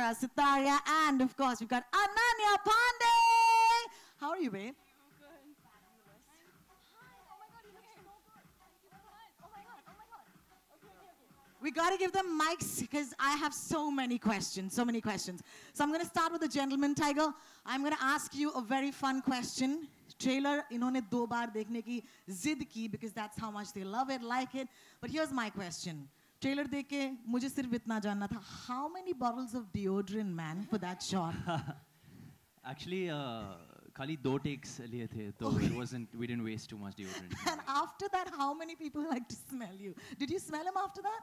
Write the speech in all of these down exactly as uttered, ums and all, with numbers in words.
Tara, Sitaria, and of course, we've got Ananya Pandey. How are you, babe? We got to give them mics because I have so many questions, so many questions. So I'm going to start with the gentleman, Tiger. I'm going to ask you a very fun question. Trailer, इन्होंने दो बार देखने की जिद की because that's how much they love it, like it. But here's my question. Trailer देख के मुझे सिर्फ इतना जानना था. How many bottles of deodorant, man, for that shot? Actually, uh, खाली दो takes लिए थे, तो it wasn't, we didn't waste too much deodorant. And after that, how many people like to smell you? Did you smell him after that?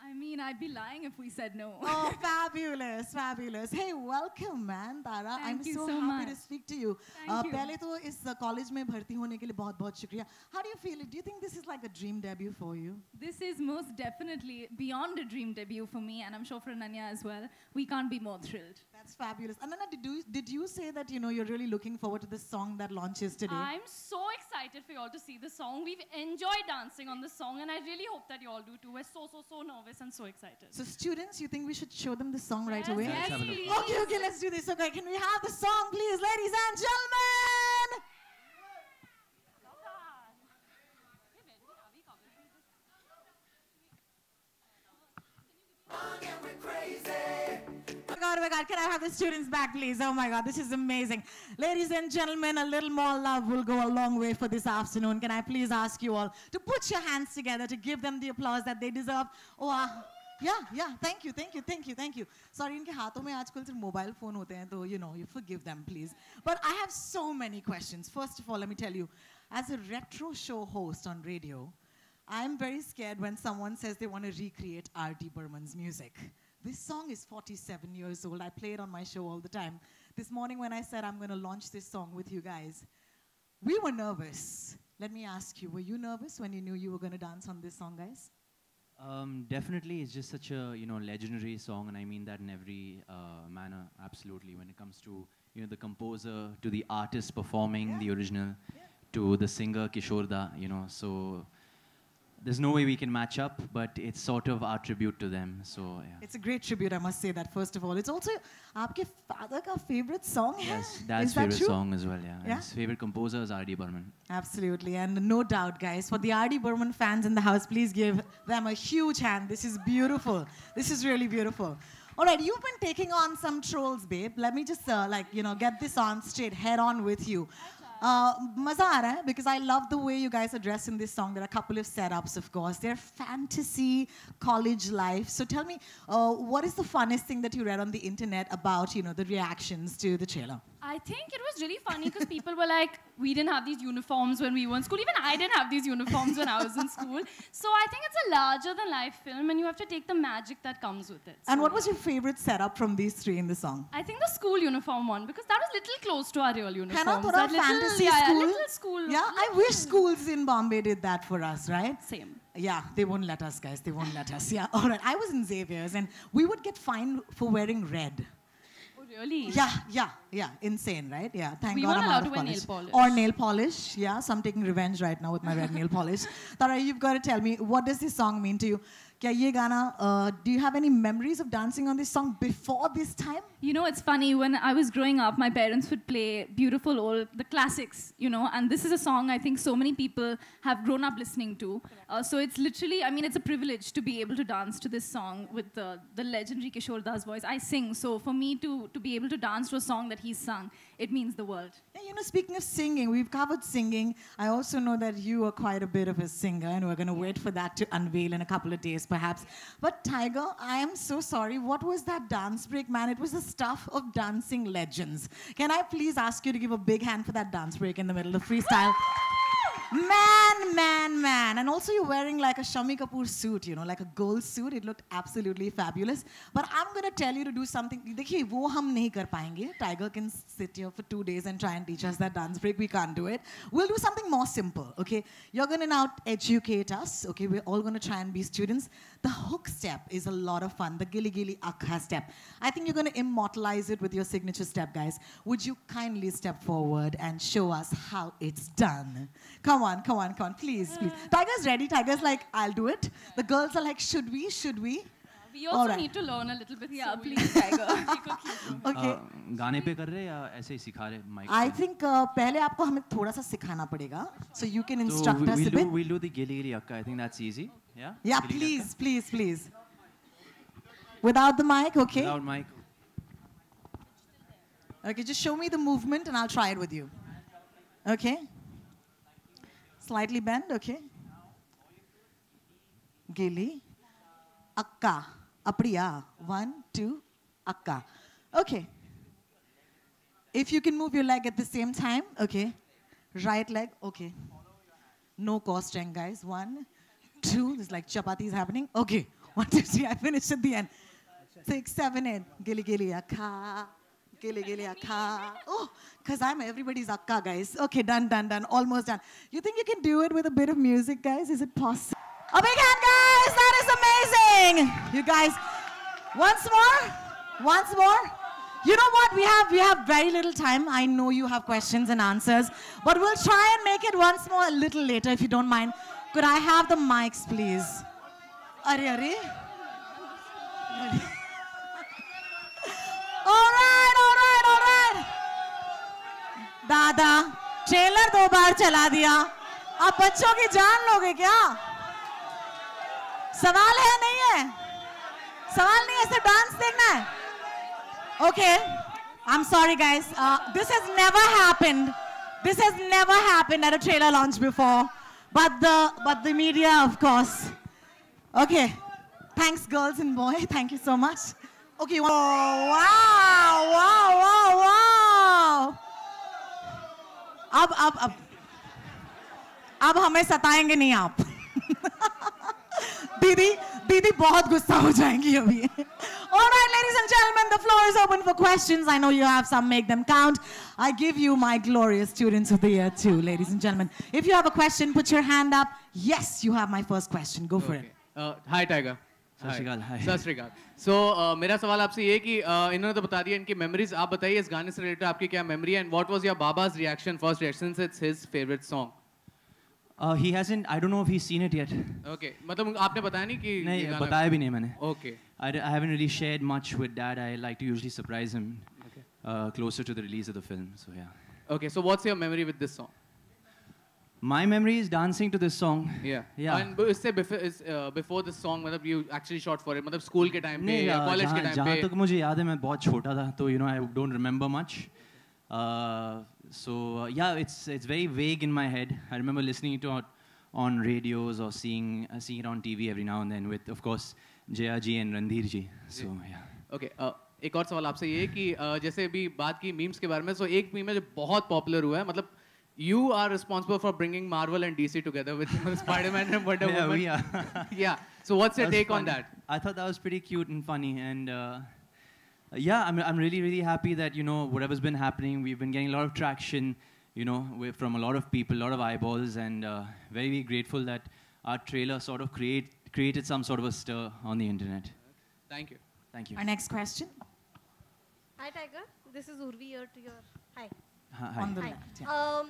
I mean, I'd be lying if we said no. Oh, fabulous, fabulous. Hey, welcome, man, Tara. Thank I'm you so, so happy much. to speak to you. Thank uh, you. पहले तो इस college में भर्ती होने के लिए बहुत-बहुत शुक्रिया. How do you feel? Do you think this is like a dream debut for you? This is most definitely beyond a dream debut for me, and I'm sure for Ananya as well. We can't be more thrilled. That's fabulous. Ananya, did you, did you say that you know you're really looking forward to this song that launches today? I'm so excited for you all to see the song. We've enjoyed dancing on this song, and I really hope that you all do too. We're so, so, so nervous. I'm so excited. So students, you think we should show them the song yes, right away? Yes, please. Okay, okay, let's do this. Okay, can we have the song, please, ladies and gentlemen? Oh my God, oh my God, can I have the students back, please? Oh my God, this is amazing. Ladies and gentlemen, a little more love will go a long way for this afternoon. Can I please ask you all to put your hands together to give them the applause that they deserve? Oh, uh, yeah, yeah, thank you, thank you, thank you, thank you. Sorry, इनके हाथों में आजकल सिर्फ mobile phone होते हैं, तो you know, you forgive them, please. But I have so many questions. First of all, let me tell you, as a retro show host on radio, I'm very scared when someone says they want to recreate R D Burman's music. This song is forty-seven years old. I play it on my show all the time. This morning when I said I'm going to launch this song with you guys, we were nervous. Let me ask you, were you nervous when you knew you were going to dance on this song, guys? Um, definitely. It's just such a, you know, legendary song, and I mean that in every uh, manner, absolutely. When it comes to, you know, the composer, to the artist performing yeah. the original, yeah. to the singer, Kishore Da, you know, so... There's no way we can match up, but it's sort of our tribute to them. So yeah. It's a great tribute, I must say that. First of all, it's also आपके father का favorite song है. Yes, dad's favorite that song as well. Yeah, yeah? His favorite composer is R D Burman. Absolutely, and no doubt, guys, for the R D Burman fans in the house, please give them a huge hand. This is beautiful. This is really beautiful. All right, you've been taking on some trolls, babe. Let me just uh, like you know get this on straight, head on with you. Uh, मजा आ रहा है because I love the way you guys are dressed in this song. There are a couple of setups, of course. They're fantasy, college life. So tell me, uh, what is the funnest thing that you read on the internet about, you know, the reactions to the trailer? I think it was really funny because people were like, we didn't have these uniforms when we were in school. Even I didn't have these uniforms when I was in school. So I think it's a larger-than-life film, and you have to take the magic that comes with it. So and what was your favorite setup from these three in the song? I think the school uniform one, because that was little close to our real uniforms. That little Yeah, school. Yeah, little school. Yeah, little I wish schools in Bombay did that for us, right? Same. Yeah, they won't let us, guys. They won't let us. Yeah, all right. I was in Xavier's, and we would get fined for wearing red. Oh, really? Yeah, yeah, yeah. Insane, right? Yeah, thank we God I'm out of college. We weren't allowed to wear nail polish. Or nail polish. Yeah, so I'm taking revenge right now with my red nail polish. Tara, you've got to tell me, what does this song mean to you? क्या ये गाना? Do you have any memories of dancing on this song before this time? You know, it's funny. When I was growing up, my parents would play beautiful old the classics, you know. And this is a song I think so many people have grown up listening to. Uh, so it's literally, I mean, it's a privilege to be able to dance to this song with the the legendary Kishore Da's voice. I sing, so for me to to be able to dance to a song that he sung, it means the world. Yeah, you know, speaking of singing, we've covered singing. I also know that you are quite a bit of a singer, and we're going to wait for that to unveil in a couple of days. Perhaps. But Tiger, I am so sorry. What was that dance break, man? It was the stuff of dancing legends. Can I please ask you to give a big hand for that dance break in the middle of freestyle? Man, man, man. And also you're wearing like a Shami Kapoor suit, you know, like a gold suit. It looked absolutely fabulous. But I'm going to tell you to do something. Dekhi, wo hum nahi kar payenge. Tiger can sit here for two days and try and teach us that dance break. We can't do it. We'll do something more simple, okay? You're going to now educate us, okay? We're all going to try and be students. The hook step is a lot of fun. The gilli gilli akha step. I think you're going to immortalize it with your signature step, guys. Would you kindly step forward and show us how it's done? Come Come on, come on, come on, please, please. Tiger's ready. Tiger's like, I'll do it. The girls are like, should we, should we? We also right. need to learn a little bit. Yeah, so please, Tiger. okay. Uh, गाने पे कर रहे या ऐसे ही सिखा रहे mic? I think uh, पहले आपको हमें थोड़ा सा सिखाना पड़ेगा. So you can instruct so us we'll a bit. So we'll do the gili gili akka. I think that's easy. Yeah. Yeah, gili please, akka. please, please. Without the mic, okay. Without mic. Okay, just show me the movement and I'll try it with you. Okay. Slightly bend. Okay. Gili. Akka, apriya, one, two, akka. Okay. If you can move your leg at the same time, okay. Right leg, okay. No core strength, guys. One, two, it's like chapatis happening. Okay, one, two, three, I finished at the end. Six, seven, eight. Gili, gili, akka. Gili, gili, akka. Oh, because I'm everybody's akka, guys. Okay, done, done, done. Almost done. You think you can do it with a bit of music, guys? Is it possible? A big hand, guys! That is amazing! You guys, once more, once more. You know what? We have we have very little time. I know you have questions and answers, but we'll try and make it once more a little later, if you don't mind. Could I have the mics, please? Are are? All right, all right, all right. Dada, trailer दो बार चला दिया. आप बच्चों की जान लोगे क्या? सवाल है नहीं है सवाल नहीं है सिर्फ डांस देखना है okay I am sorry guys this has never happened this has never happened at a trailer launch before but the but the media of course okay thanks girls and boy thank you so much okay wow wow wow wow अब अब अब अब हमें सताएंगे नहीं आप दीदी दीदी बहुत गुस्सा हो जाएंगी अभी All right, ladies and gentlemen, the floor is open for questions. I know you have some, make them count. I give you my glorious students of the year two, ladies and gentlemen. If you have a question, put your hand up. Yes, you have my first question. Go for okay. it. Uh, hi, Tiger. Sat Shri Akal. Hi. Sat Shri Akal. So, uh, मेरा सवाल आपसे ये कि uh, इन्होंने तो बता दिया इनकी memories. आप बताइए इस गाने से related आपकी क्या memory है and what was your baba's reaction, first reaction since his favorite song? Uh, he hasn't. I don't know if he's seen it yet. Okay. मतलब आपने बताया नहीं कि नहीं बताया भी नहीं मैंने. Okay. I, I haven't really shared much with Dad. I like to usually surprise him okay. uh, closer to the release of the film. So yeah. Okay. So what's your memory with this song? My memory is dancing to this song. Yeah. Yeah. And इससे before is uh, before this song मतलब you actually shot for it मतलब school के time पे या college के time पे. जहाँ तक मुझे याद है मैं बहुत छोटा था तो you know I don't remember much. Uh, So uh, yeah, it's it's very vague in my head. I remember listening to it on radios or seeing uh, seeing it on T V every now and then with, of course, Jaya ji and Randhir ji. So yeah. Okay. Uh, एक और सवाल आपसे ये कि uh, जैसे अभी बात की memes के बारे में, so एक meme है जो बहुत popular हुआ है, मतलब you are responsible for bringing Marvel and D C together with Spider-Man and Wonder yeah, Woman. Yeah, we are. yeah. So what's your take funny. on that? I thought that was pretty cute and funny and. Uh, Yeah, I'm, I'm really, really happy that, you know, whatever's been happening, we've been getting a lot of traction, you know, we're from a lot of people, a lot of eyeballs, and uh, very, very grateful that our trailer sort of create, created some sort of a stir on the internet. Thank you. Thank you. Our next question. Hi, Tiger. This is Urvi here to your... Hi. Hi. On the Hi. Left, yeah. um,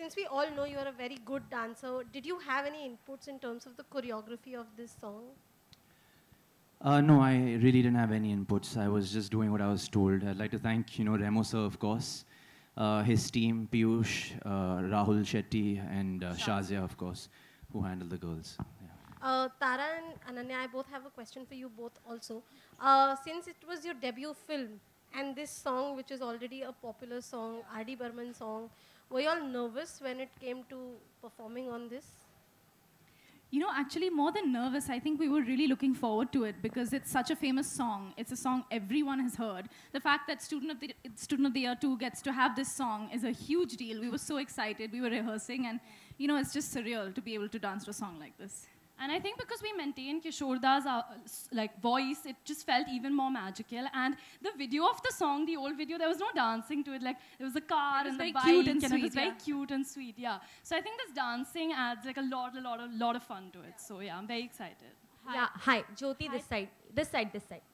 since we all know you are a very good dancer, did you have any inputs in terms of the choreography of this song? Uh, no, I really didn't have any inputs. I was just doing what I was told. I'd like to thank, you know, Remo sir, of course, uh, his team, Piyush, uh, Rahul Shetty, and uh, Shazia, of course, who handled the girls. Yeah. Uh, Tara and Ananya, I both have a question for you both also. Uh, since it was your debut film, and this song, which is already a popular song, R D Burman song, were you all nervous when it came to performing on this? You know, actually, more than nervous, I think we were really looking forward to it because it's such a famous song. It's a song everyone has heard. The fact that Student of the, Student of the Year two gets to have this song is a huge deal. We were so excited. We were rehearsing. And, you know, it's just surreal to be able to dance to a song like this. And I think because we maintained Kishore Da's uh, like, voice, it just felt even more magical. And the video of the song, the old video, there was no dancing to it. Like, there was a car and the bike. It was very cute and sweet. It was very cute and sweet, yeah. So I think this dancing adds like a lot, a lot, a lot of fun to it. So yeah, I'm very excited. Hi. Yeah, hi. Jyoti, hi. this side. This side, this side.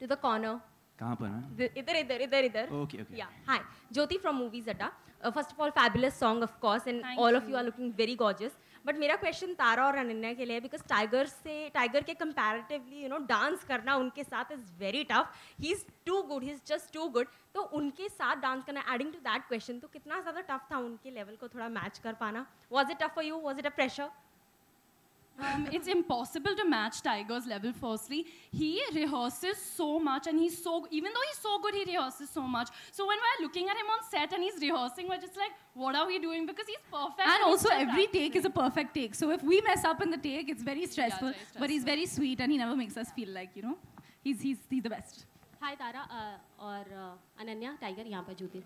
To the corner. Kahan par, huh? The, idhar, idhar, idhar, idhar. Okay, okay. Yeah, hi. Jyoti from Movies Atta. Uh, first of all, fabulous song, of course. And Thank all you. of you are looking very gorgeous. But मेरा question Tara और अनन्या के लिए है, because Tiger से Tiger के comparatively you know dance करना उनके साथ is very tough. He is too good, he is just too good. तो उनके साथ डांस करना, एडिंग टू दैट क्वेश्चन, तो कितना ज़्यादा टफ था उनके लेवल को थोड़ा मैच कर पाना? Was it tough for you? Was it a pressure? Um, it's impossible to match Tiger's level. Firstly, he rehearses so much, and he's so even though he's so good, he rehearses so much. So when we're looking at him on set and he's rehearsing, we're just like, what are we doing? Because he's perfect. And, and also, every take is a perfect take. So if we mess up in the take, it's very stressful. Yeah, very stressful. But he's very sweet, and he never makes us feel like you know, he's he's he's the best. Hi Tara और Ananya, tiger यहाँ पर जूते.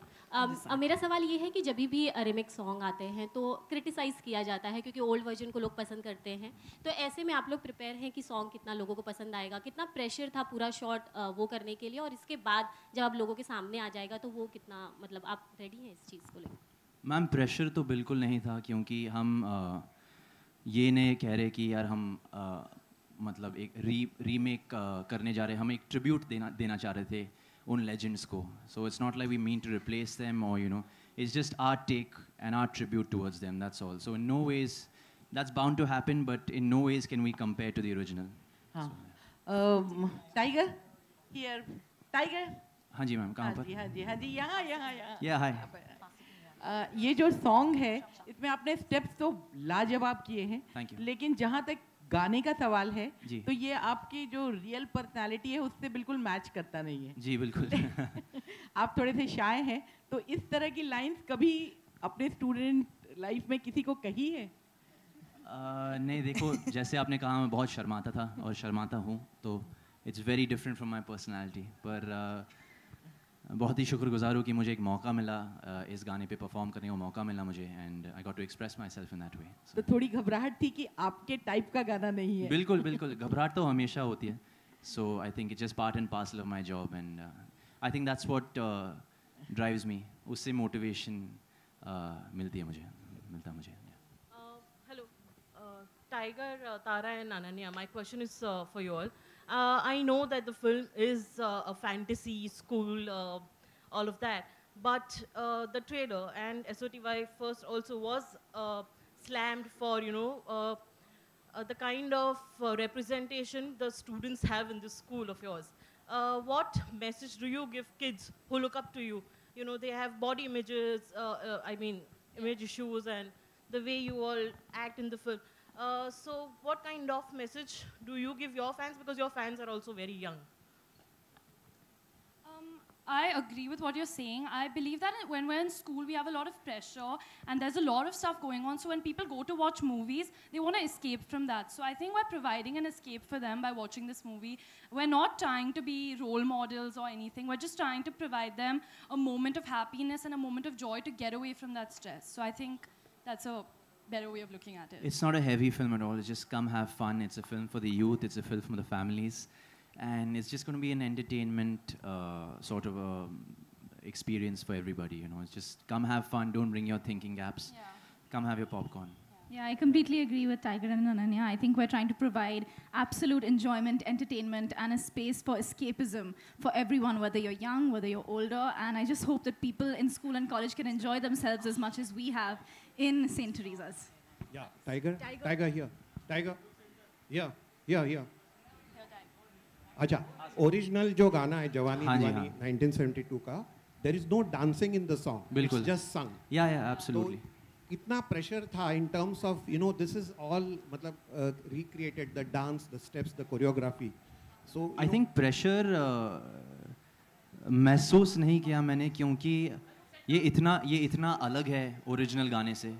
मेरा सवाल ये है कि जब भी रिमिक्स सॉन्ग आते हैं तो क्रिटिसाइज़ किया जाता है क्योंकि ओल्ड वर्जन को लोग पसंद करते हैं. तो ऐसे में आप लोग प्रिपेयर हैं कि सॉन्ग कितना लोगों को पसंद आएगा? कितना प्रेशर था पूरा शॉट वो करने के लिए, और इसके बाद जब आप लोगों के सामने आ जाएगा तो वो कितना, मतलब आप रेडी हैं इस चीज़ को लेकर? मैम, प्रेशर तो बिल्कुल नहीं था क्योंकि हम आ, ये नहीं कह रहे कि यार हम आ, मतलब एक री रीमेक करने जा रहे. हम एक ट्रिब्यूट देना देना चाह रहे थे उन लेजेंड्स को. So it's not like we mean to replace them और you know, it's just our take and our tribute towards them, that's all. So in no ways that's bound to happen, but in no ways can we compare to the original. Tiger here. Tiger. हाँ जी ma'am. कहाँ पर? हाँ जी हाँ जी यहाँ यहाँ यहाँ. हाय. ये जो सॉन्ग है इसमें आपने स्टेप्स तो लाजवाब किए हैं, लेकिन जहाँ तक गाने का सवाल है तो ये आपकी जो रियल पर्सनालिटी है उससे बिल्कुल मैच करता नहीं है. जी बिल्कुल. आप थोड़े से शाय हैं, तो इस तरह की लाइंस कभी अपने स्टूडेंट लाइफ में किसी को कही है? uh, नहीं, देखो जैसे आपने कहा मैं बहुत शर्माता था और शर्माता हूँ, तो it's very different from my personality. पर uh, बहुत ही शुक्रगुजार हूँ कि मुझे एक मौका मिला, uh, इस गाने पे परफॉर्म करने का मौका मिला मुझे, and I got to express myself in that way. तो थोड़ी घबराहट थी कि आपके टाइप का गाना नहीं है? बिल्कुल बिल्कुल. घबराहट तो हमेशा होती है. So I think it's just part and parcel of my job, and I think that's what drives me. उससे मोटिवेशन uh, मिलती है मुझे मिलता है मुझे. Hello tiger, Tara and Ananya, my question is for you all. Uh, I know that the film is uh, a fantasy, school, uh, all of that, but uh, the trailer and S O T Y first also was uh, slammed for, you know, uh, uh, the kind of uh, representation the students have in this school of yours. Uh, what message do you give kids who look up to you? You know, they have body images, uh, uh, I mean, image issues, and the way you all act in the film. Uh, so what kind of message do you give your fans, because your fans are also very young? Um, I agree with what you're saying. I believe that when we're in school, we have a lot of pressure and there's a lot of stuff going on. So when people go to watch movies, they want to escape from that. So I think we're providing an escape for them by watching this movie. We're not trying to be role models or anything. We're just trying to provide them a moment of happiness and a moment of joy to get away from that stress. So I think that's a better way of looking at it. It's not a heavy film at all. It's just come have fun. It's a film for the youth. It's a film for the families, and it's just going to be an entertainment uh, sort of a experience for everybody. You know, it's just come have fun. Don't bring your thinking gaps. Yeah. Come have your popcorn. Yeah, I completely agree with Tiger and Ananya. I think we're trying to provide absolute enjoyment, entertainment, and a space for escapism for everyone, whether you're young, whether you're older. And I just hope that people in school and college can enjoy themselves as much as we have in Saint Teresa's. Yeah, Tiger. Tiger, Tiger here. Tiger. Yeah, yeah, yeah. Acha, original jo gaana hai Jawani Diwani nineteen seventy-two ka, there is no dancing in the song. Bilkul. It's just sung. Yeah, yeah, absolutely. So, इतना pressure था in terms of you know this is all, मतलब recreated the dance, the steps, the choreography. So I think pressure महसूस नहीं किया मैंने क्योंकि ये इतना ये इतना अलग है ओरिजिनल गाने से.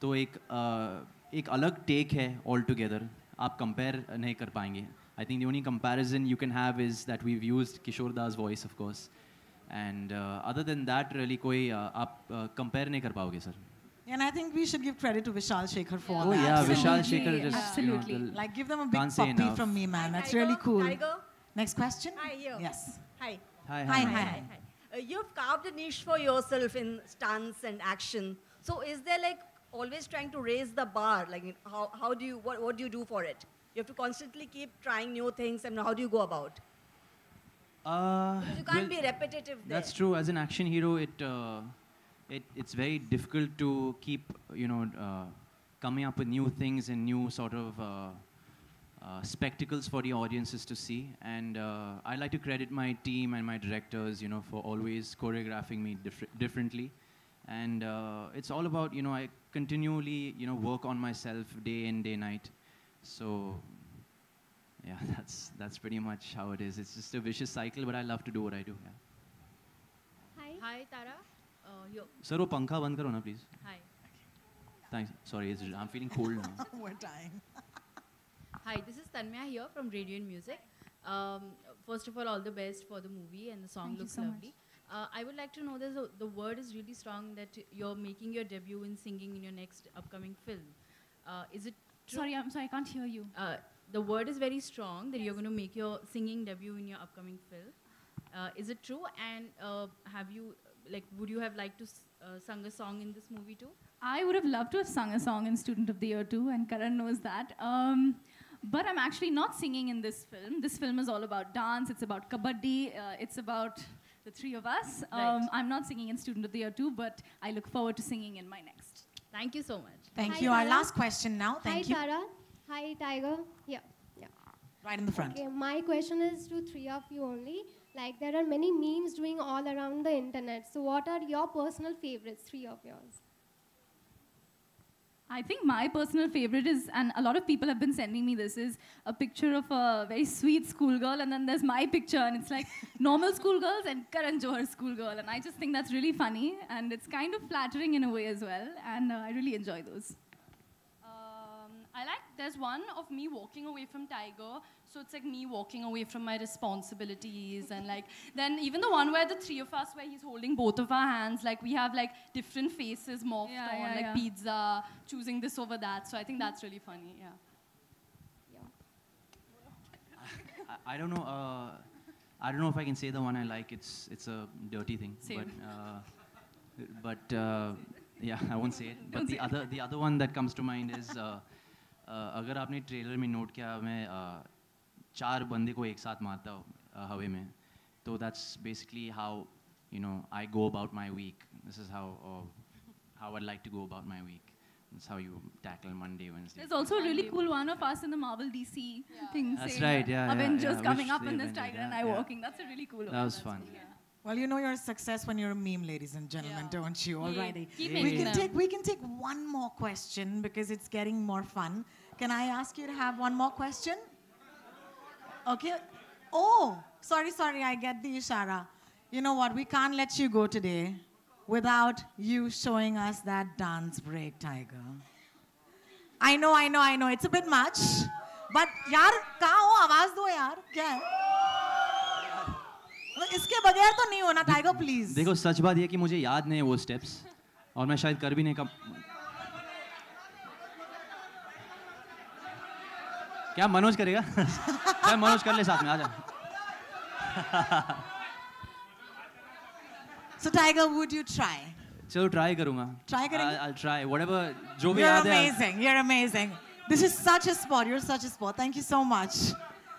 तो एक uh, एक अलग टेक है ऑल टुगेदर. आप कंपेयर नहीं कर पाएंगे. I think the only comparison you can have is that we used Kishore Das voice of course, and other than that really कोई uh, आप कंपेयर uh, नहीं कर पाओगे sir. And I think we should give credit to Vishal Shekhar for all. Oh that. Yeah, Vishal Shekhar just absolutely, you know, like give them a big puppy enough. From me, man. Hi, that's Tiger, really cool. Tiger. Next question. Hi, you. Yes. Hi. Hi. Hi. Hi. Hi. Hi. Hi. Uh, you've carved a niche for yourself in stunts and action. So is there like always trying to raise the bar? Like how how do you what what do you do for it? You have to constantly keep trying new things, and how do you go about? Uh, because you can't well, be repetitive. There. That's true. As an action hero, it. Uh, It, it's very difficult to keep, you know, uh, coming up with new things and new sort of uh, uh, spectacles for the audiences to see. And uh, I like to credit my team and my directors, you know, for always choreographing me differ differently. And uh, it's all about, you know, I continually, you know, work on myself day in, day night. So, yeah, that's, that's pretty much how it is. It's just a vicious cycle, but I love to do what I do. Yeah. Hi. Hi, Tara. Uh, yo. Sir, wo pankha band karo na, please. Hi. Thanks. Sorry, it's, I'm feeling cold now. We're dying. Hi, this is Tanmaya here from Radiant Music. Um, first of all, all the best for the movie, and the song Thank looks so lovely. Uh, I would like to know this, uh, the word is really strong that you're making your debut in singing in your next upcoming film. Uh, is it true? Sorry, I'm sorry, I can't hear you. Uh, the word is very strong that yes. you're going to make your singing debut in your upcoming film. Uh, is it true? And uh, have you, like, would you have liked to uh, sung a song in this movie too? I would have loved to have sung a song in Student of the Year two, and Karan knows that. Um, but I'm actually not singing in this film. This film is all about dance, it's about kabaddi, uh, it's about the three of us. Right. Um, I'm not singing in Student of the Year two, but I look forward to singing in my next. Thank you so much. Thank Hi, you. Tara. Our last question now. Thank Hi, you. Hi, Tara. Hi, Tiger. Yeah. yeah. Right in the front. Okay, my question is to three of you only. Like, there are many memes doing all around the internet. So what are your personal favorites, three of yours? I think my personal favorite is, and a lot of people have been sending me this, is a picture of a very sweet schoolgirl, and then there's my picture, and it's like normal schoolgirls and Karan Johar schoolgirl, and I just think that's really funny, and it's kind of flattering in a way as well, and uh, I really enjoy those. Um, I like, there's one of me walking away from Tiger, so it's like me walking away from my responsibilities, and like, then even the one where the three of us, where he's holding both of our hands, like we have like different faces morphed yeah, on, yeah, like yeah. pizza, choosing this over that. So I think that's really funny, yeah. yeah. I, I don't know, uh, I don't know if I can say the one I like, it's, it's a dirty thing. Same. But, uh, but uh, yeah, I won't say it. But the other, the other one that comes to mind is, uh, uh, agar aapne trailer mein note kiya, main, uh, चार बंदे को एक साथ मारता हूँ हवे में, तो that's basically how, you know, I go about my week. This is how uh, how I'd like to go about my week. That's how you tackle Monday, Wednesday. There's also a really cool one of us in the Marvel D C yeah. thing. That's saying, right, yeah. Avengers yeah, yeah. coming up in this Tiger yeah, and I yeah. walking. That's a really cool one. That was fun. Yeah. Well, you know your success when you're a meme, ladies and gentlemen, yeah. don't you? Alrighty. Yeah. We can them. take we can take one more question because it's getting more fun. Can I ask you to have one more question? Okay. Oh, sorry, sorry. I get the ishara. You know what? We can't let you go today without you showing us that dance break, Tiger. I know, I know, I know. It's a bit much, but yaar, kaha ho? Awaaz do yaar. Kya hai? इसके बगैर तो नहीं होना, Tiger, please. देखो, सच बात ये कि मुझे याद नहीं है वो steps, और मैं शायद कर भी नहीं कब. क्या मनोज करेगा? क्या मनोज कर ले साथ में, आजा. So Tiger, would you try? चलो try करूँगा. Try करेंगे. I'll try whatever जो भी याद है. You're amazing. You're amazing. This is such a sport. You're such a sport. Thank you so much.